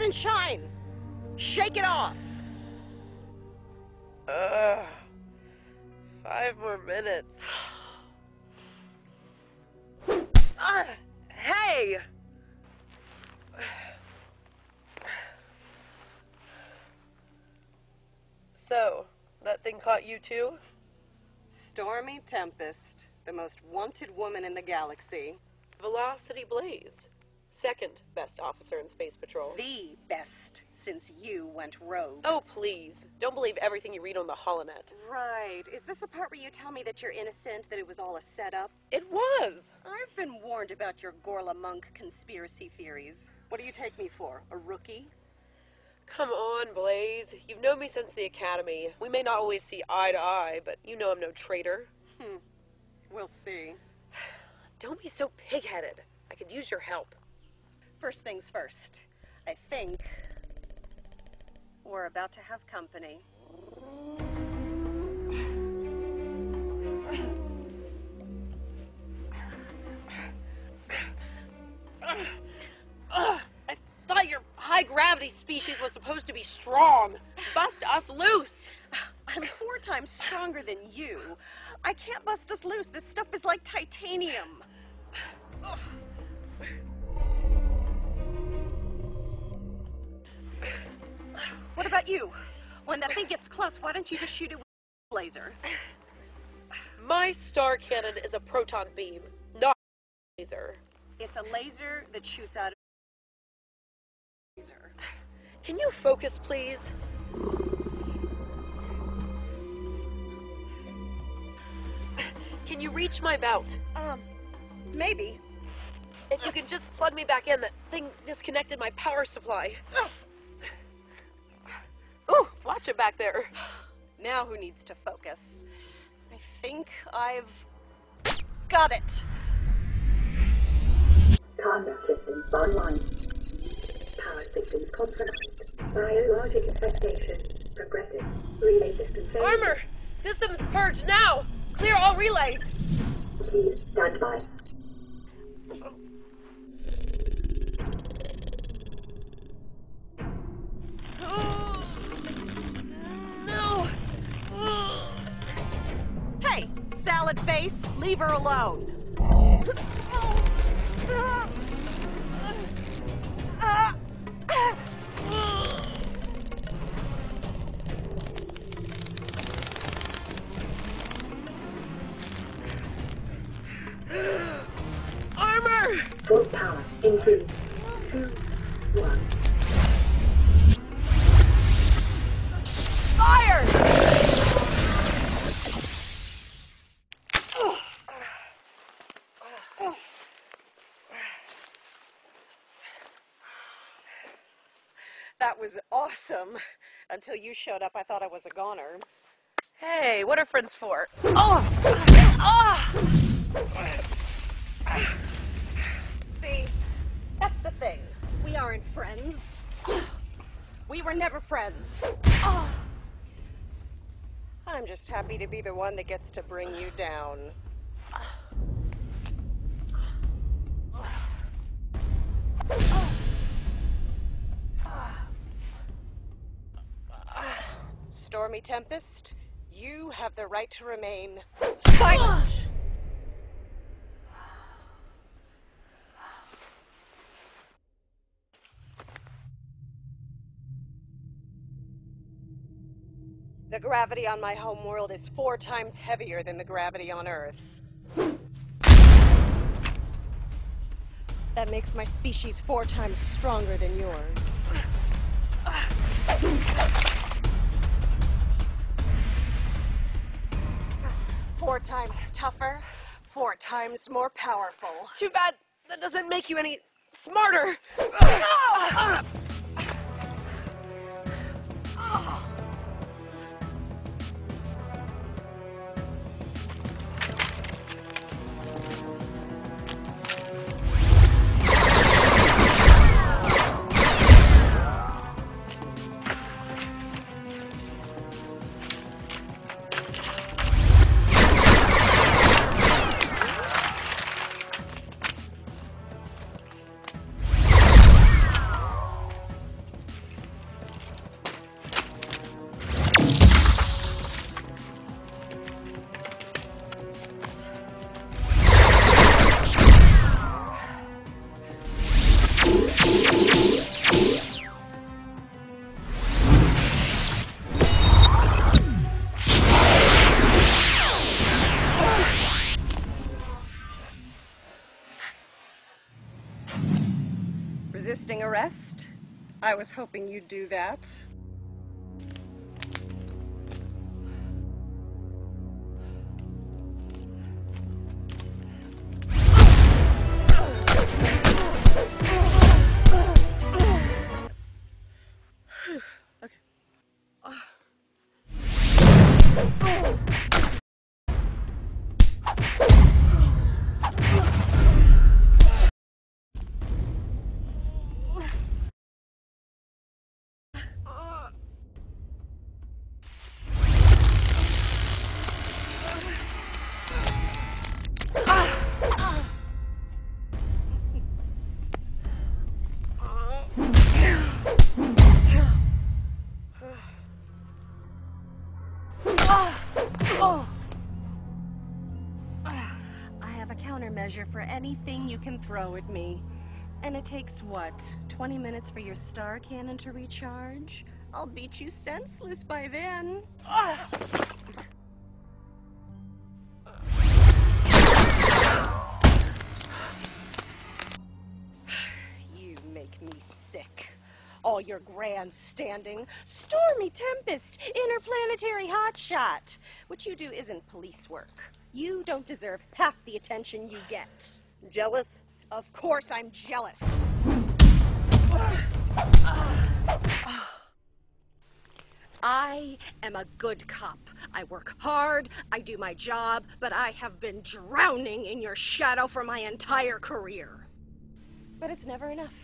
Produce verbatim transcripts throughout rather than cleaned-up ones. And shine. Shake it off. Uh, five more minutes. uh, hey! So, that thing caught you too? Stormy Tempest, the most wanted woman in the galaxy. Velocity Blaze. Second best officer in Space Patrol. The best since you went rogue. Oh, please. Don't believe everything you read on the Holonet. Right. Is this the part where you tell me that you're innocent, that it was all a setup? It was. I've been warned about your Gorla Monk conspiracy theories. What do you take me for? A rookie? Come on, Blaze. You've known me since the Academy. We may not always see eye to eye, but you know I'm no traitor. Hmm. We'll see. Don't be so pig-headed. I could use your help. First things first, I think we're about to have company. I thought your high gravity species was supposed to be strong. Bust us loose. I'm four times stronger than you. I can't bust us loose. This stuff is like titanium. Ugh. What about you? When that thing gets close, why don't you just shoot it with a laser? My star cannon is a proton beam, not a laser. It's a laser that shoots out of a laser. Can you focus, please? Can you reach my belt? Um, maybe. If you can just plug me back in, that thing disconnected my power supply. Ooh, watch it back there. Now who needs to focus? I think I've got it. Contact systems online. Power systems compromised. Biologic infestation. Progressive. Relay systems failed. Armor! Systems purge now! Clear all relays! Please stand by. Oh. Salad face, leave her alone. Armor! Full power in three, two, one. Fire! That was awesome. Until you showed up, I thought I was a goner. Hey, what are friends for? Oh! Oh! See, that's the thing. We aren't friends. We were never friends. Oh. I'm just happy to be the one that gets to bring you down. Stormy Tempest, you have the right to remain silent! The gravity on my homeworld is four times heavier than the gravity on Earth. That makes my species four times stronger than yours. Four times tougher, four times more powerful. Too bad that doesn't make you any smarter. rest. I was hoping you'd do that. Measure for anything you can throw at me. And it takes what, twenty minutes for your star cannon to recharge? I'll beat you senseless by then. Ugh. You make me sick. All your grandstanding. Stormy Tempest, interplanetary hotshot. What you do isn't police work. You don't deserve half the attention you get. Jealous? Of course I'm jealous. I am a good cop. I work hard, I do my job, but I have been drowning in your shadow for my entire career. But it's never enough.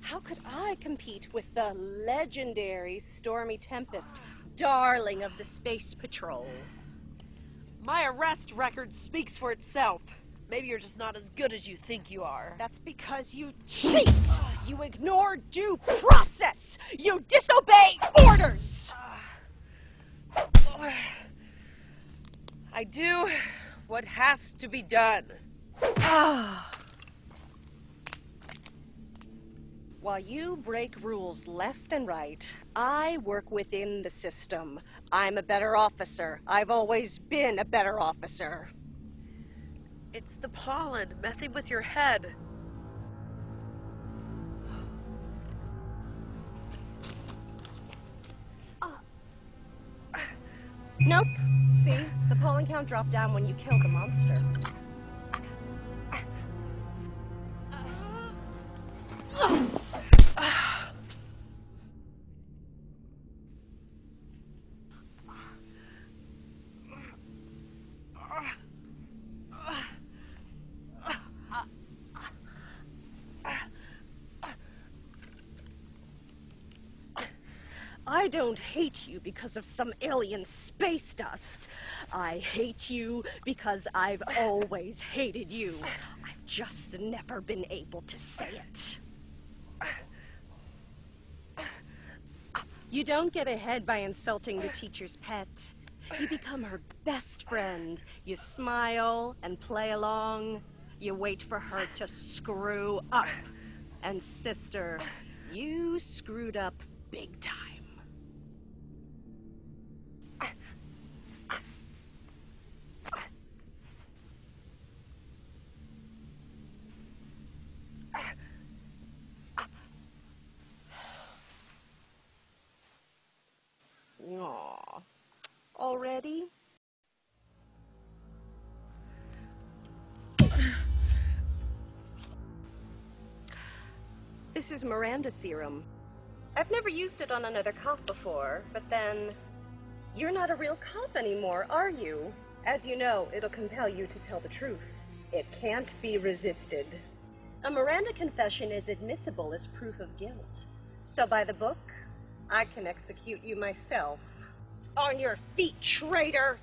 How could I compete with the legendary Stormy Tempest, darling of the Space Patrol? My arrest record speaks for itself. Maybe you're just not as good as you think you are. That's because you cheat! You ignore due process! You disobey orders! I do what has to be done. While you break rules left and right, I work within the system. I'm a better officer. I've always been a better officer. It's the pollen messing with your head. Nope. See? The pollen count dropped down when you killed the monster. I don't hate you because of some alien space dust. I hate you because I've always hated you. I've just never been able to say it. You don't get ahead by insulting the teacher's pet. You become her best friend. You smile and play along. You wait for her to screw up. And sister, you screwed up big time. Aww. Already? This is Miranda serum. I've never used it on another cop before, but then... You're not a real cop anymore, are you? As you know, it'll compel you to tell the truth. It can't be resisted. A Miranda confession is admissible as proof of guilt. So by the book, I can execute you myself. On your feet, traitor!